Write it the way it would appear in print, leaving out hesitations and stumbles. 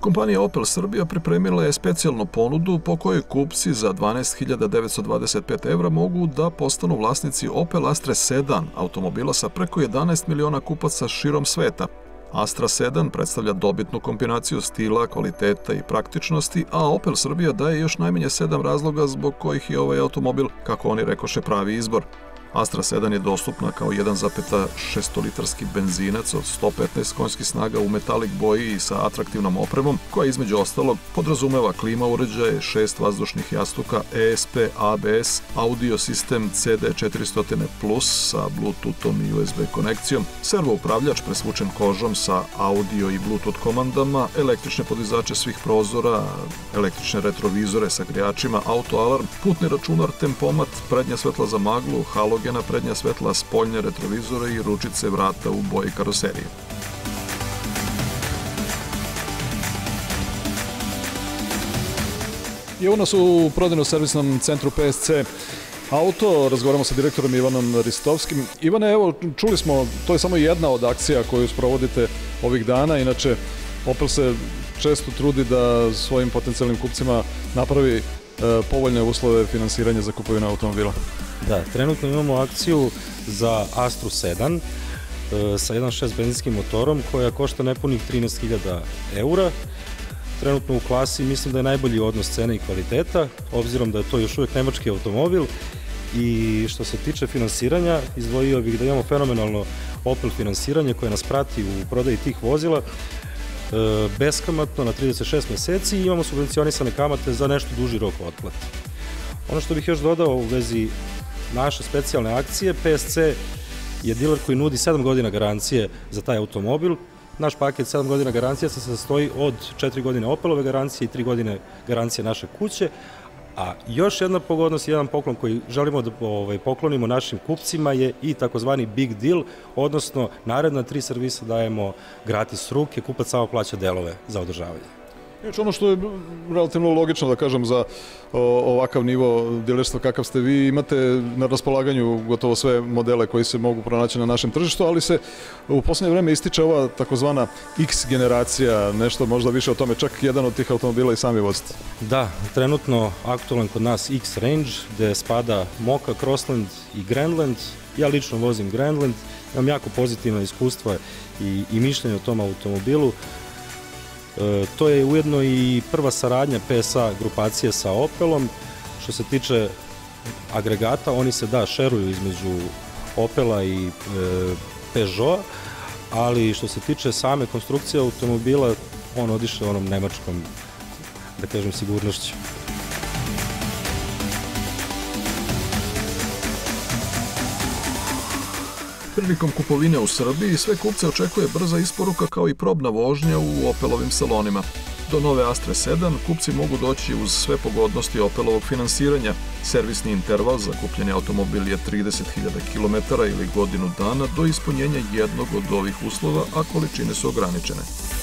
Kompanija Opel Srbija pripremila je specijalnu ponudu po kojoj kupci za 12.925 evra mogu da postanu vlasnici Opel Astra Sedan, automobila sa preko 11 miliona kupaca širom sveta. Astra Sedan predstavlja dobitnu kombinaciju stila, kvaliteta i praktičnosti, a Opel Srbija daje još najmanje 7 razloga zbog kojih je ovaj automobil, kako oni rekoše, pravi izbor. Astra Sedan je dostupna kao 1,6-litarski benzinac od 115 konjskih snaga u metalik boji i sa atraktivnom opremom, koja između ostalog podrazumeva klima uređaje, 6 vazdušnih jastuka, ESP, ABS, audio sistem CD400 Plus sa Bluetoothom i USB konekcijom, servo upravljač presvučen kožom sa audio i Bluetooth komandama, električne podizače svih prozora, električne retrovizore sa grijačima, autoalarm, putni računar, tempomat, prednja svetla za maglu, halog, na prednja svetla, spoljne retrovizore i ručice vrata u boji karoserije. I ovo su u prodajnom servisnom centru PSC Auto. Razgovaramo sa direktorom Ivanom Ristovskim. Ivane, evo, čuli smo, to je samo jedna od akcija koju sprovodite ovih dana. Inače, Opel se često trudi da svojim potencijalnim kupcima napravi povoljne uslove finansiranja za kupovinu automobila. Da, trenutno imamo akciju za Astru Sedan sa 1.6 benzinskim motorom koja košta nepunih 13.000 eura. Trenutno u klasi mislim da je najbolji odnos cene i kvaliteta, obzirom da je to još uvijek nemački automobil, i što se tiče finansiranja izdvojio bih da imamo fenomenalno Opel finansiranje koje nas prati u prodaji tih vozila beskamatno na 36 meseci i imamo subvencionisane kamate za nešto duži rok otplate. Ono što bih još dodao u vezi naše specijalne akcije, PSC je diler koji nudi 7 godina garancije za taj automobil. Naš paket 7 godina garancije se sastoji od 4 godine Opelove garancije i 3 godine garancije naše kuće. A još jedna pogodnost i jedan poklon koji želimo da poklonimo našim kupcima je i takozvani big deal, odnosno naredna 3 servisa dajemo gratis ruke, kupac samo plaća delove za održavanje. Ono što je relativno logično, da kažem, za ovakav nivo dilerstva kakav ste vi, imate na raspolaganju gotovo sve modele koji se mogu pronaći na našem tržištu, ali se u posljednje vreme ističe ova takozvana X generacija, nešto možda više o tome, čak jedan od tih automobila i sami vozite. Da, trenutno aktualan kod nas X range, gde spada Moka, Crossland i Grandland. Ja lično vozim Grandland, imam jako pozitivna iskustva i mišljenje o tom automobilu. To je ujedno i prva saradnja PSA grupacije sa Opelom. Što se tiče agregata, oni se da šeruju između Opela i Peugeota, ali što se tiče same konstrukcije automobila, on odiše onom nemačkom, da kažem, sigurnošću. Prilikom kupovine u Srbiji sve kupce očekuje brza isporuka kao i probna vožnja u Opelovim salonima. Do nove Astre Sedan kupci mogu doći uz sve pogodnosti Opelovog finansiranja. Servisni interval za kupljeni automobil je 30.000 km ili godinu dana do ispunjenja jednog od ovih uslova, a količine su ograničene.